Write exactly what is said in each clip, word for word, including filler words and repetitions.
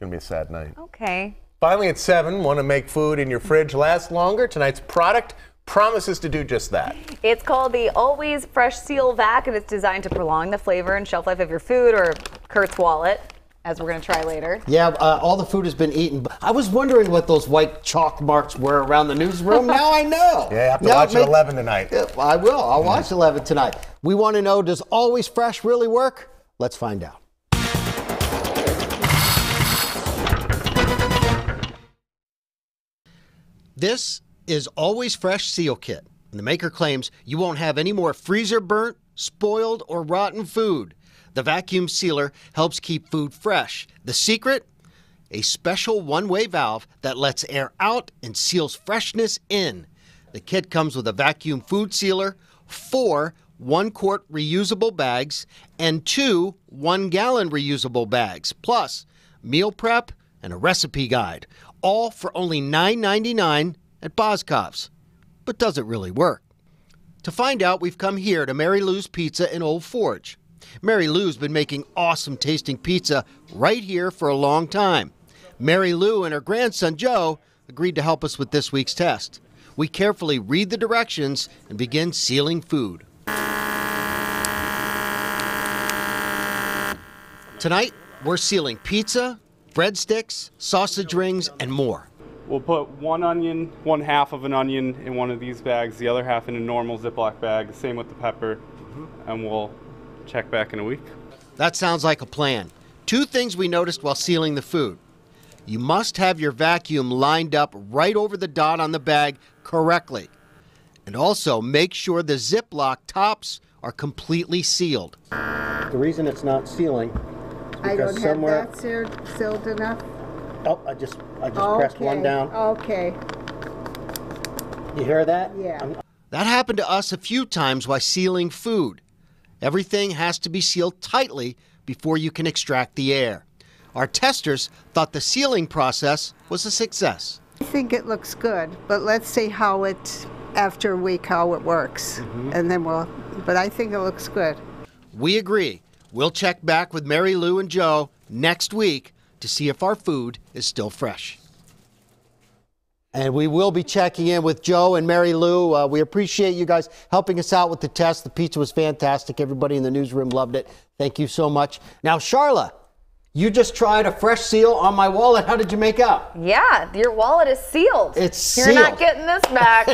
Gonna be a sad night. Okay. Finally at seven, want to make food in your fridge last longer? Tonight's product promises to do just that. It's called the Always Fresh Seal Vac, and it's designed to prolong the flavor and shelf life of your food, or Kurt's wallet, as we're going to try later. Yeah, uh, all the food has been eaten. I was wondering what those white chalk marks were around the newsroom. Now I know. Yeah, I have to now watch it at eleven tonight. Yeah, I will. I'll watch mm-hmm. eleven tonight. We want to know, does Always Fresh really work? Let's find out. This is Always Fresh Seal Kit, and the maker claims you won't have any more freezer burnt, spoiled, or rotten food. The vacuum sealer helps keep food fresh. The secret? A special one-way valve that lets air out and seals freshness in. The kit comes with a vacuum food sealer, four one-quart reusable bags, and two one-gallon reusable bags, plus meal prep and a recipe guide. All for only nine ninety-nine at Boscov's. But does it really work? To find out, we've come here to Mary Lou's Pizza in Old Forge. Mary Lou's been making awesome tasting pizza right here for a long time. Mary Lou and her grandson Joe agreed to help us with this week's test. We carefully read the directions and begin sealing food. Tonight, we're sealing pizza, breadsticks, sausage rings, and more. We'll put one onion, one half of an onion in one of these bags, the other half in a normal Ziploc bag, same with the pepper, and we'll check back in a week. That sounds like a plan. Two things we noticed while sealing the food. You must have your vacuum lined up right over the dot on the bag correctly. And also make sure the Ziploc tops are completely sealed. The reason it's not sealing, I don't have that sealed, sealed enough. Oh, I just I just okay. pressed one down. Okay. You hear that? Yeah. I'm... That happened to us a few times while sealing food. Everything has to be sealed tightly before you can extract the air. Our testers thought the sealing process was a success. I think it looks good, but let's see how it after a week how it works, mm-hmm. and then we'll. But I think it looks good. We agree. We'll check back with Mary Lou and Joe next week to see if our food is still fresh. And we will be checking in with Joe and Mary Lou. Uh, we appreciate you guys helping us out with the test. The pizza was fantastic. Everybody in the newsroom loved it. Thank you so much. Now, Sharla, you just tried a fresh seal on my wallet. How did you make out? Yeah, your wallet is sealed. It's You're sealed. You're not getting this back.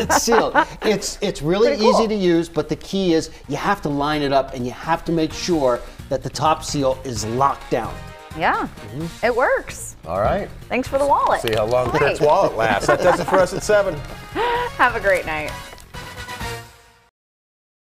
It's sealed. It's, it's really Pretty easy cool. to use, but the key is you have to line it up and you have to make sure that the top seal is locked down. Yeah, mm-hmm. it works. All right. Thanks for the wallet. See how long Kurt's wallet lasts. That does it for us at seven. Have a great night.